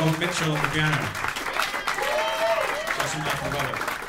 Robert Mitchell on the piano. That's my brother.